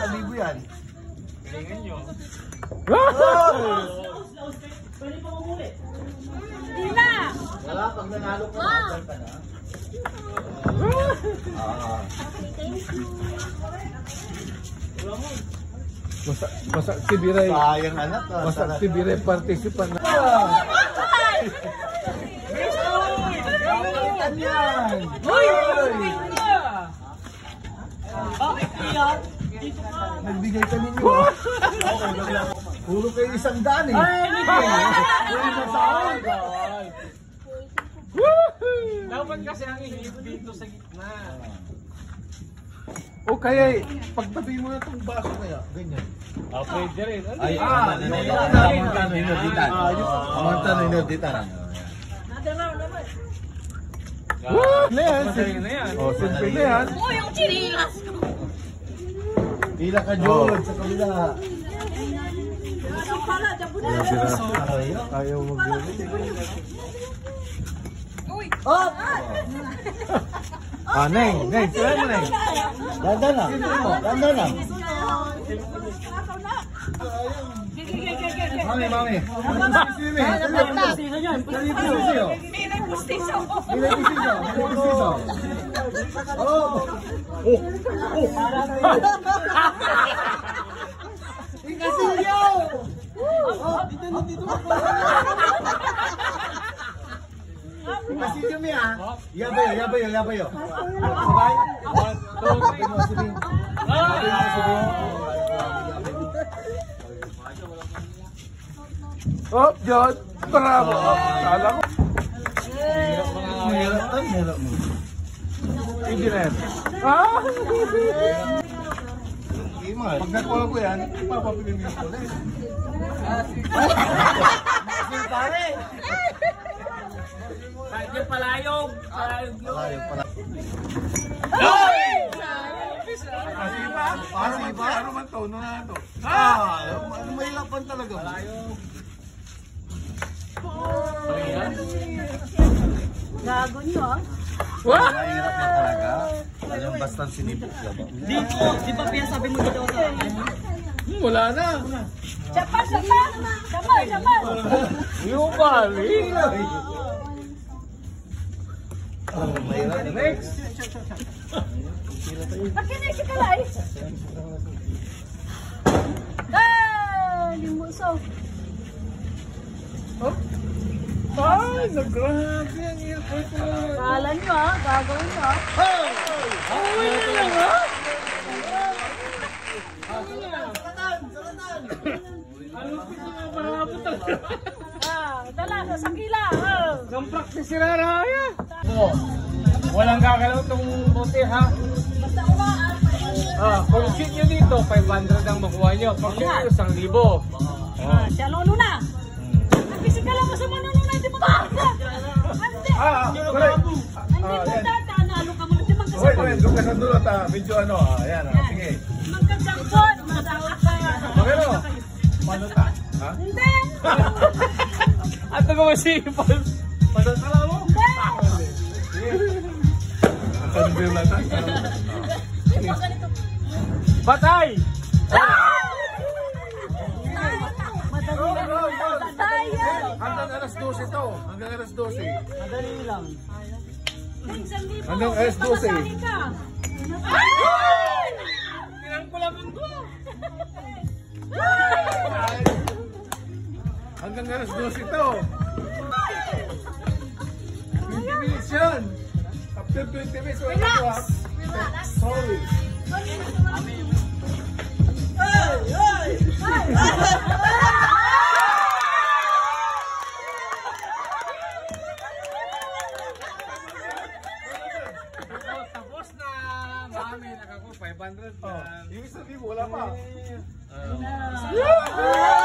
Salibu yan. Galingan nyo. Pwede pa kumuli. Hindi na. Wala, pag nanalo ko na, pwede pa na. Masak si Biray partisipan na. Bakit kaya? Nagbigay ka ninyo. Puro kayo 100 eh. Dapat kasi ang ihip dito sa gitna. O kaya, pagtabi mo na itong baso kaya, ganyan. Pwede rin. Amontan na inorditan. Nadaraw naman. Simple na yan. O, yung chirilas ko. Pila ka, George, sa kabila. Ayaw mag-iorditan. Up! Neng, try mo, Neng. Dandan lang. Mami. Milay pustiso. Oh! Ingkasilyaw! Dito. Masih kami ah. Ya bayo. Sabay. 1, 2, 3. Oh, John, bravo. Salam. Hello. Engineer. Pag nakuha ko yan, papapilin mo ulit. Pare. Yung palayog. Ay! Pasipa? Ano man to? Ano na to? May lapan talaga. Palayog. Gago nyo ah. Mahirap na talaga. Alam bastang sinibok ka ba? Di ba pinasabi mo dito sa akin? Wala na. Japan. Yung bali. Next. Pakinig si Kalay. Limusaw. Ay, nagrabi ang airport ko. Kala nyo ah, gagawin nyo ah. Awin na lang ah. Saratan. Alupin nyo nga malapot ang. Dala, sasakila. Gamprak si Sirara ya. Walang kakalaw itong bote ha. Basta umaan. Kung shoot nyo dito, 500 ang makuha nyo. Pag shoot nyo, 1,000. Siya lolo na. Nagpisikal ako sa manunong na, hindi mo kakala. Hindi. Hindi mo data, nalo ka mo. Hindi magkasakot. Lukas ang dulot ha. Medyo ano ha. Ayan ha. Sige. Magkasakot. Matawag ka. Magano? Manuta. Hindi. At nagmasipal. Manuta lang mo. Hindi. Batay! Hanggang alas 12 ito. Madali lang. Hanggang alas 12. Hanggang alas 12 ito. 20 minutes yun. After 20 minutes, wala ko ha. Sorry. Hey! Tapos na, mami, nakako 500 na. Ibig sabihin, wala pa.